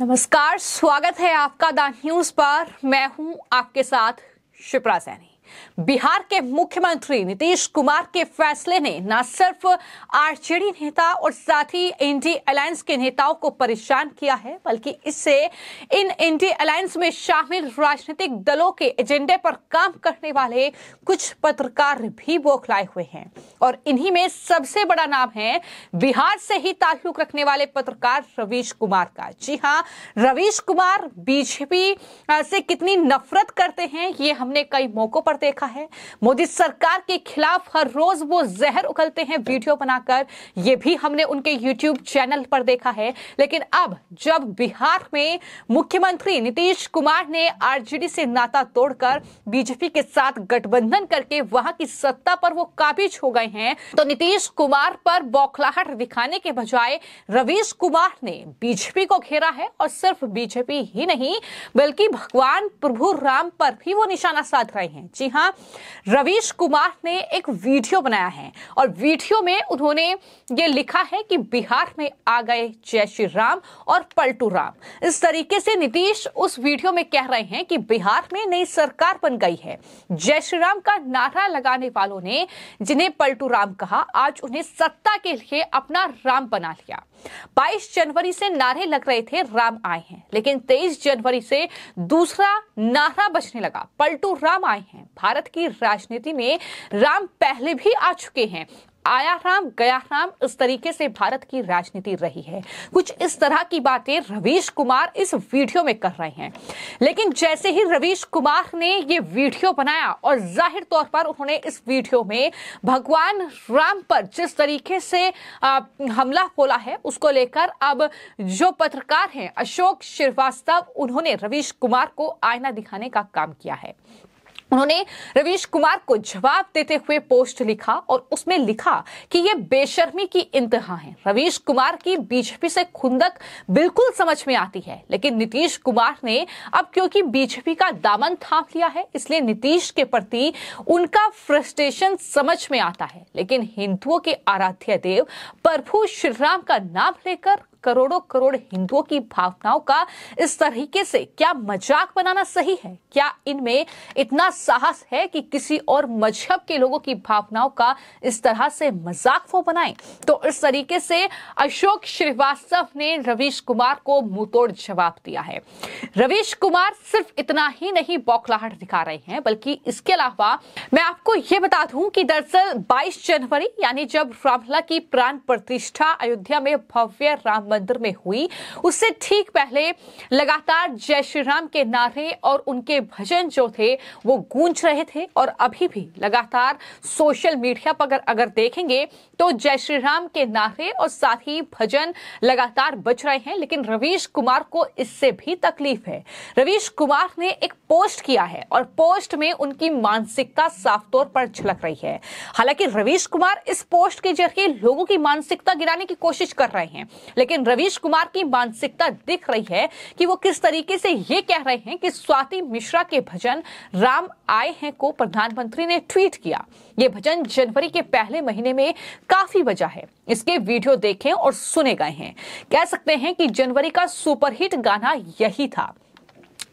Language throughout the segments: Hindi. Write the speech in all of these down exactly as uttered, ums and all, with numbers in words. नमस्कार, स्वागत है आपका द न्यूज पर। मैं हूं आपके साथ शिप्रा सैनी। बिहार के मुख्यमंत्री नीतीश कुमार के फैसले ने न सिर्फ आरजेडी नेता और साथ ही इंडी अलायंस के नेताओं को परेशान किया है, बल्कि इससे इन इंडी अलायंस में शामिल राजनीतिक दलों के एजेंडे पर काम करने वाले कुछ पत्रकार भी बौखलाए हुए हैं। और इन्हीं में सबसे बड़ा नाम है बिहार से ही ताल्लुक रखने वाले पत्रकार रवीश कुमार का। जी हाँ, रवीश कुमार बीजेपी से कितनी नफरत करते हैं ये हमने कई मौकों पर देखा है। मोदी सरकार के खिलाफ हर रोज वो जहर उगलते हैं वीडियो बनाकर, ये भी हमने उनके यूट्यूब चैनल पर देखा है। लेकिन अब जब बिहार में मुख्यमंत्री नीतीश कुमार ने आरजेडी से नाता तोड़कर बीजेपी के साथ गठबंधन करके वहां की सत्ता पर वो काबिज हो गए हैं, तो नीतीश कुमार पर बौखलाहट दिखाने के बजाय रवीश कुमार ने बीजेपी को घेरा है। और सिर्फ बीजेपी ही नहीं बल्कि भगवान प्रभु राम पर भी वो निशाना साध रहे हैं। जी हां, रवीश कुमार ने एक वीडियो बनाया है और वीडियो में उन्होंने ये लिखा है कि बिहार में आ गए जय श्री राम और पलटू राम। इस तरीके से नीतीश उस वीडियो में कह रहे हैं कि बिहार में नई सरकार बन गई है। जय श्री राम का नारा लगाने वालों ने, जिन्हें पलटू राम कहा, आज उन्हें सत्ता के लिए अपना राम बना लिया। बाईस जनवरी से नारे लग रहे थे राम आए हैं, लेकिन तेईस जनवरी से दूसरा नारा बजने लगा, पलटू राम आए हैं। भारत की राजनीति में राम पहले भी आ चुके हैं, आया राम गया राम, इस तरीके से भारत की राजनीति रही है। कुछ इस तरह की बातें रवीश कुमार इस वीडियो में कर रहे हैं। लेकिन जैसे ही रवीश कुमार ने ये वीडियो बनाया और जाहिर तौर पर उन्होंने इस वीडियो में भगवान राम पर जिस तरीके से आ, हमला बोला है, उसको लेकर अब जो पत्रकार हैं अशोक श्रीवास्तव, उन्होंने रवीश कुमार को आईना दिखाने का काम किया है। उन्होंने रवीश कुमार को जवाब देते हुए पोस्ट लिखा और उसमें लिखा कि यह बेशर्मी की इंतहा है। रवीश कुमार की बीजेपी से खुंदक बिल्कुल समझ में आती है, लेकिन नीतीश कुमार ने अब क्योंकि बीजेपी का दामन थाम लिया है, इसलिए नीतीश के प्रति उनका फ्रस्ट्रेशन समझ में आता है। लेकिन हिंदुओं के आराध्य देव प्रभु श्री राम का नाम लेकर करोड़ों करोड़ हिंदुओं की भावनाओं का इस तरीके से क्या मजाक बनाना सही है? क्या इनमें इतना साहस है कि किसी और मजहब के लोगों की भावनाओं का इस तरह से मजाक वो बनाएं? तो इस तरीके से अशोक श्रीवास्तव ने रवीश कुमार को मुंहतोड़ जवाब दिया है। रवीश कुमार सिर्फ इतना ही नहीं बौखलाहट दिखा रहे हैं, बल्कि इसके अलावा मैं आपको यह बता दूं कि दरअसल बाईस जनवरी यानी जब रामलला की प्राण प्रतिष्ठा अयोध्या में भव्य राम मंदिर में हुई, उससे ठीक पहले लगातार जय श्री राम के नारे और उनके भजन जो थे वो गूंज रहे थे। और अभी भी लगातार सोशल मीडिया पर अगर देखेंगे तो जय श्री राम के नारे और साथ ही भजन लगातार बज रहे हैं। लेकिन रवीश कुमार को इससे भी तकलीफ है। रवीश कुमार ने एक पोस्ट किया है और पोस्ट में उनकी मानसिकता साफ तौर पर झलक रही है। हालांकि रवीश कुमार इस पोस्ट के जरिए लोगों की मानसिकता गिराने की कोशिश कर रहे हैं, लेकिन रवीश कुमार की मानसिकता दिख रही है कि वो किस तरीके से ये कह रहे हैं कि स्वाति मिश्रा के भजन राम आए हैं को प्रधानमंत्री ने ट्वीट किया। ये भजन जनवरी के पहले महीने में काफी बजा है, इसके वीडियो देखें और सुने गए हैं। कह सकते हैं कि जनवरी का सुपरहिट गाना यही था।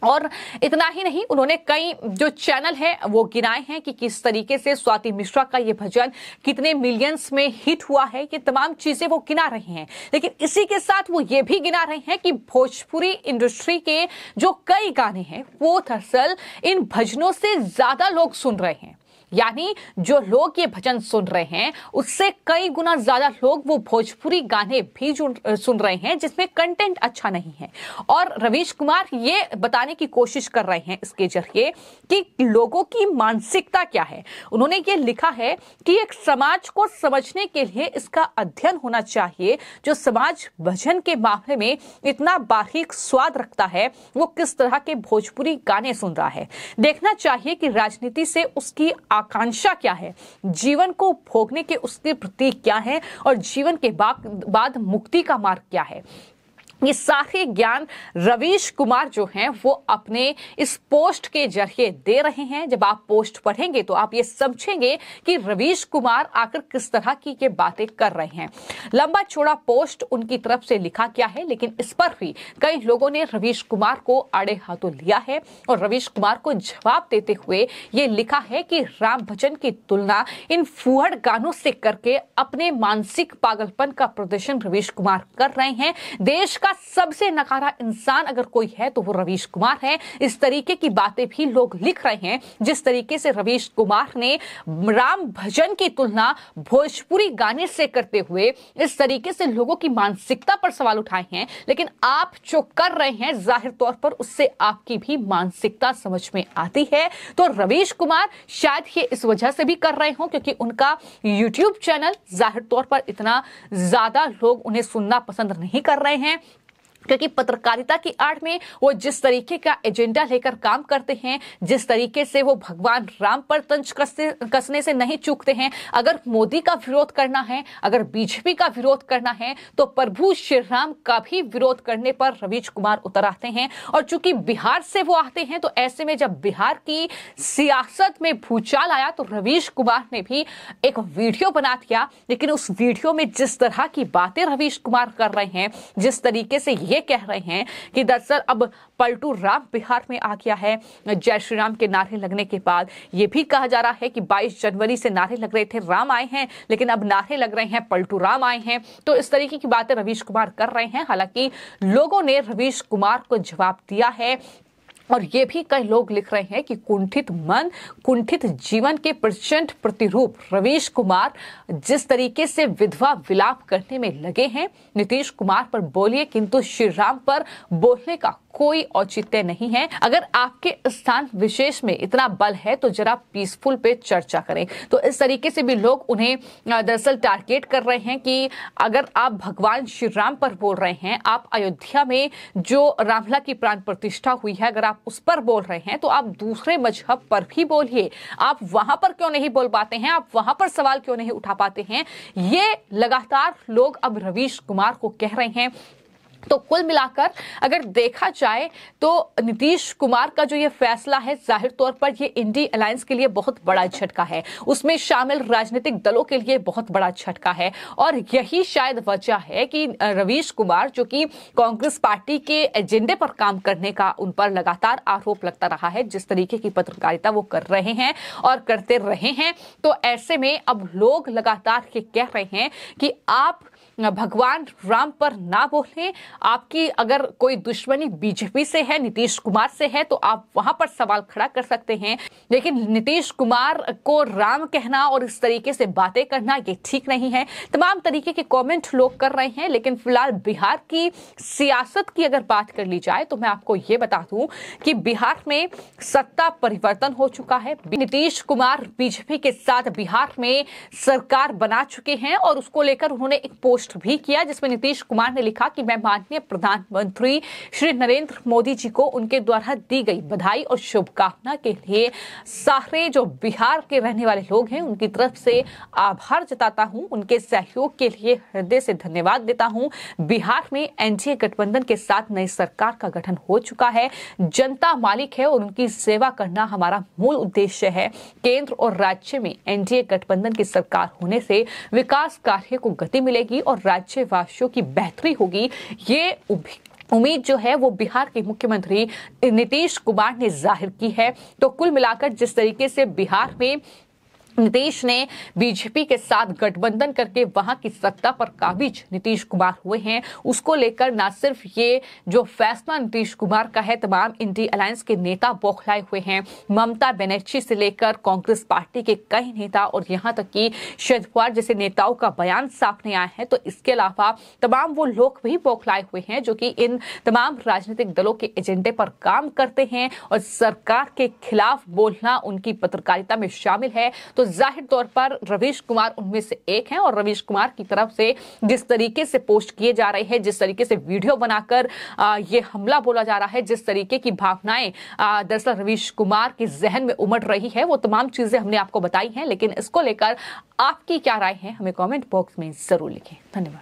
और इतना ही नहीं, उन्होंने कई जो चैनल हैं वो गिनाए हैं कि किस तरीके से स्वाति मिश्रा का ये भजन कितने मिलियंस में हिट हुआ है। ये तमाम चीजें वो गिना रहे हैं, लेकिन इसी के साथ वो ये भी गिना रहे हैं कि भोजपुरी इंडस्ट्री के जो कई गाने हैं वो दरअसल इन भजनों से ज्यादा लोग सुन रहे हैं। यानी जो लोग ये भजन सुन रहे हैं उससे कई गुना ज्यादा लोग वो भोजपुरी गाने भी सुन रहे हैं जिसमें कंटेंट अच्छा नहीं है। और रवीश कुमार ये बताने की कोशिश कर रहे हैं इसके जरिए कि लोगों की मानसिकता क्या है। उन्होंने ये लिखा है कि एक समाज को समझने के लिए इसका अध्ययन होना चाहिए। जो समाज भजन के मामले में इतना बारीक स्वाद रखता है वो किस तरह के भोजपुरी गाने सुन रहा है। देखना चाहिए कि राजनीति से उसकी आकांक्षा क्या है, जीवन को भोगने के उसके प्रतीक क्या है और जीवन के बाद मुक्ति का मार्ग क्या है। ये सारे ज्ञान रवीश कुमार जो हैं वो अपने इस पोस्ट के जरिए दे रहे हैं। जब आप पोस्ट पढ़ेंगे तो आप ये समझेंगे कि रवीश कुमार आखिर किस तरह की ये बातें कर रहे हैं। लंबा चौड़ा पोस्ट उनकी तरफ से लिखा गया है, लेकिन इस पर भी कई लोगों ने रवीश कुमार को आड़े हाथों लिया है और रवीश कुमार को जवाब देते हुए ये लिखा है कि राम भजन की तुलना इन फूहड़ गानों से करके अपने मानसिक पागलपन का प्रदर्शन रवीश कुमार कर रहे हैं। देश का सबसे नकारा इंसान अगर कोई है तो वो रवीश कुमार है। इस तरीके की बातें भी लोग लिख रहे हैं। जिस तरीके से रवीश कुमार ने राम भजन की तुलना भोजपुरी गाने से करते हुए इस तरीके से लोगों की मानसिकता पर सवाल उठाए हैं, लेकिन आप जो कर रहे हैं जाहिर तौर पर उससे आपकी भी मानसिकता समझ में आती है। तो रवीश कुमार शायद ये इस वजह से भी कर रहे हो क्योंकि उनका यूट्यूब चैनल जाहिर तौर पर इतना ज्यादा लोग उन्हें सुनना पसंद नहीं कर रहे हैं, क्योंकि पत्रकारिता की आर्ट में वो जिस तरीके का एजेंडा लेकर काम करते हैं, जिस तरीके से वो भगवान राम पर तंज कसने से नहीं चूकते हैं। अगर मोदी का विरोध करना है, अगर बीजेपी का विरोध करना है तो प्रभु श्री राम का भी विरोध करने पर रवीश कुमार उतर आते हैं। और चूंकि बिहार से वो आते हैं तो ऐसे में जब बिहार की सियासत में भूचाल आया तो रवीश कुमार ने भी एक वीडियो बना दिया, लेकिन उस वीडियो में जिस तरह की बातें रवीश कुमार कर रहे हैं, जिस तरीके से ये कह रहे हैं कि दरअसल अब पलटू राम बिहार में आ गया है, जय श्री राम के नारे लगने के बाद यह भी कहा जा रहा है कि बाईस जनवरी से नारे लग रहे थे राम आए हैं, लेकिन अब नारे लग रहे हैं पलटू राम आए हैं। तो इस तरीके की बातें रवीश कुमार कर रहे हैं। हालांकि लोगों ने रवीश कुमार को जवाब दिया है और ये भी कई लोग लिख रहे हैं कि कुंठित मन, कुंठित जीवन के प्रचंड प्रतिरूप रवीश कुमार जिस तरीके से विधवा विलाप करने में लगे हैं। नीतीश कुमार पर बोलिए किंतु श्री राम पर बोलने का कोई औचित्य नहीं है। अगर आपके स्थान विशेष में इतना बल है तो जरा पीसफुल पे चर्चा करें। तो इस तरीके से भी लोग उन्हें दरअसल टारगेट कर रहे हैं कि अगर आप भगवान श्री राम पर बोल रहे हैं, आप अयोध्या में जो रामला की प्राण प्रतिष्ठा हुई है अगर आप उस पर बोल रहे हैं तो आप दूसरे मजहब पर भी बोलिए। आप वहां पर क्यों नहीं बोल पाते हैं, आप वहां पर सवाल क्यों नहीं उठा पाते हैं, ये लगातार लोग अब रवीश कुमार को कह रहे हैं। तो कुल मिलाकर अगर देखा जाए तो नीतीश कुमार का जो ये फैसला है जाहिर तौर पर ये इंडी अलायंस के लिए बहुत बड़ा झटका है, उसमें शामिल राजनीतिक दलों के लिए बहुत बड़ा झटका है। और यही शायद वजह है कि रवीश कुमार जो कि कांग्रेस पार्टी के एजेंडे पर काम करने का उन पर लगातार आरोप लगता रहा है, जिस तरीके की पत्रकारिता वो कर रहे हैं और करते रहे हैं। तो ऐसे में अब लोग लगातार ये कह रहे हैं कि आप भगवान राम पर ना बोलें, आपकी अगर कोई दुश्मनी बीजेपी से है, नीतीश कुमार से है तो आप वहां पर सवाल खड़ा कर सकते हैं। लेकिन नीतीश कुमार को राम कहना और इस तरीके से बातें करना ये ठीक नहीं है। तमाम तरीके के कमेंट लोग कर रहे हैं, लेकिन फिलहाल बिहार की सियासत की अगर बात कर ली जाए तो मैं आपको ये बता दूं कि बिहार में सत्ता परिवर्तन हो चुका है। नीतीश कुमार बीजेपी के साथ बिहार में सरकार बना चुके हैं और उसको लेकर उन्होंने एक पोस्ट भी किया जिसमें नीतीश कुमार ने लिखा कि मैं माननीय प्रधानमंत्री श्री नरेंद्र मोदी जी को उनके द्वारा दी गई बधाई और शुभकामना के लिए सारे जो बिहार के रहने वाले लोग हैं उनकी तरफ से आभार जताता हूं, उनके सहयोग के लिए हृदय से धन्यवाद देता हूं। बिहार में एनडीए गठबंधन के साथ नई सरकार का गठन हो चुका है। जनता मालिक है और उनकी सेवा करना हमारा मूल उद्देश्य है। केंद्र और राज्य में एनडीए गठबंधन की सरकार होने से विकास कार्य को गति मिलेगी और राज्यवासियों की बेहतरी होगी। ये उम्मीद जो है वो बिहार के मुख्यमंत्री नीतीश कुमार ने जाहिर की है। तो कुल मिलाकर जिस तरीके से बिहार में नीतीश ने बीजेपी के साथ गठबंधन करके वहां की सत्ता पर काबिज नीतीश कुमार हुए हैं, उसको लेकर ना सिर्फ ये जो फैसला नीतीश कुमार का है, तमाम इंडी अलायंस के नेता बौखलाए हुए हैं। ममता बनर्जी से लेकर कांग्रेस पार्टी के कई नेता और यहां तक कि शरद पवार जैसे नेताओं का बयान सामने आया है। तो इसके अलावा तमाम वो लोग भी बौखलाए हुए हैं जो कि इन तमाम राजनीतिक दलों के एजेंडे पर काम करते हैं और सरकार के खिलाफ बोलना उनकी पत्रकारिता में शामिल है। तो जाहिर तौर पर रवीश कुमार उनमें से एक हैं और रवीश कुमार की तरफ से जिस तरीके से पोस्ट किए जा रहे हैं, जिस तरीके से वीडियो बनाकर ये हमला बोला जा रहा है, जिस तरीके की भावनाएं दरअसल रवीश कुमार के जहन में उमड़ रही है, वो तमाम चीजें हमने आपको बताई हैं। लेकिन इसको लेकर आपकी क्या राय है हमें कमेंट बॉक्स में जरूर लिखें। धन्यवाद।